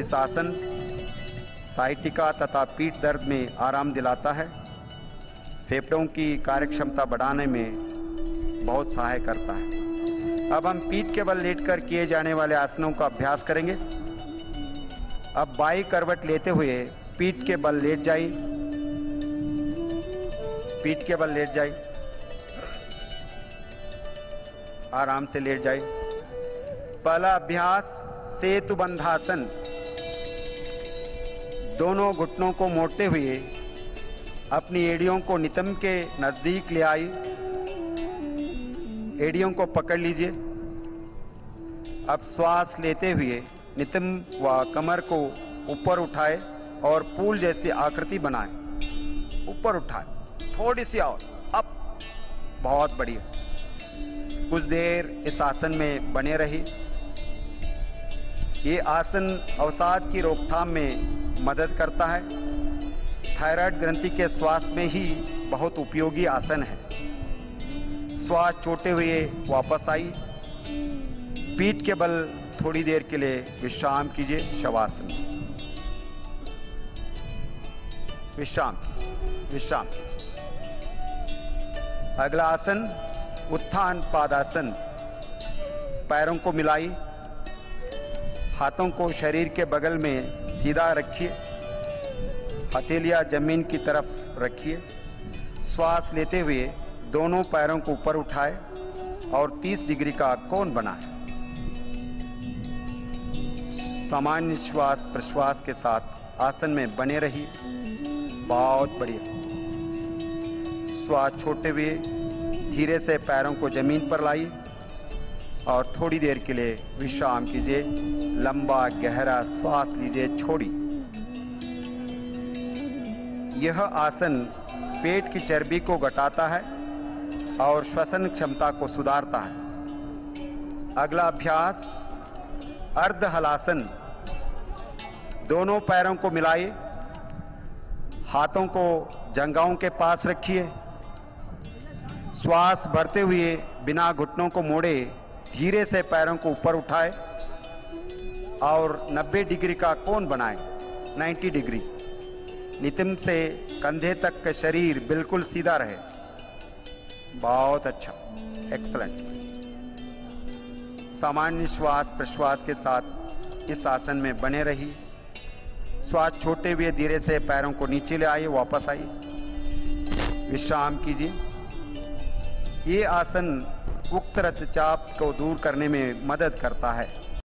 इस आसन साइटिका तथा पीठ दर्द में आराम दिलाता है, फेफड़ों की कार्यक्षमता बढ़ाने में बहुत सहायक करता है। अब हम पीठ के बल लेटकर किए जाने वाले आसनों का अभ्यास करेंगे। अब बाई करवट लेते हुए पीठ के बल लेट जाइए, पीठ के बल लेट जाइए, आराम से लेट जाइए। पहला अभ्यास सेतुबंधासन, दोनों घुटनों को मोड़ते हुए अपनी एड़ियों को नितंब के नज़दीक ले आई, एड़ियों को पकड़ लीजिए। अब श्वास लेते हुए नितंब व कमर को ऊपर उठाए और फूल जैसी आकृति बनाए, ऊपर उठाए थोड़ी सी और अप, बहुत बढ़िया। कुछ देर इस आसन में बने रही। ये आसन अवसाद की रोकथाम में मदद करता है। थायराइड ग्रंथि के स्वास्थ्य में ही बहुत उपयोगी आसन है। श्वास छोड़ते हुए वापस आई, पीठ के बल थोड़ी देर के लिए विश्राम कीजिए, शवासन विश्राम कीजिए, विश्राम कीजिए। अगला आसन उत्थान पादासन, पैरों को मिलाई, हाथों को शरीर के बगल में सीधा रखिए, हथेलियां जमीन की तरफ रखिए। श्वास लेते हुए दोनों पैरों को ऊपर उठाए और 30 डिग्री का कोण बनाए। सामान्य श्वास प्रश्वास के साथ आसन में बने रहिए, बहुत बढ़िया। श्वास छोड़ते हुए धीरे से पैरों को जमीन पर लाइए और थोड़ी देर के लिए विश्राम कीजिए। लंबा गहरा श्वास लीजिए, छोड़िए। यह आसन पेट की चर्बी को घटाता है और श्वसन क्षमता को सुधारता है। अगला अभ्यास अर्धहलासन, दोनों पैरों को मिलाइए, हाथों को जंघाओं के पास रखिए। श्वास भरते हुए बिना घुटनों को मोड़े धीरे से पैरों को ऊपर उठाए और 90 डिग्री का कोण बनाए, 90 डिग्री। नितंब से कंधे तक का शरीर बिल्कुल सीधा रहे, बहुत अच्छा, एक्सलेंट। सामान्य श्वास प्रश्वास के साथ इस आसन में बने रही। श्वास छोड़ते हुए धीरे से पैरों को नीचे ले आइए, वापस आइए, विश्राम कीजिए। ये आसन उक्त रक्तचाप को दूर करने में मदद करता है।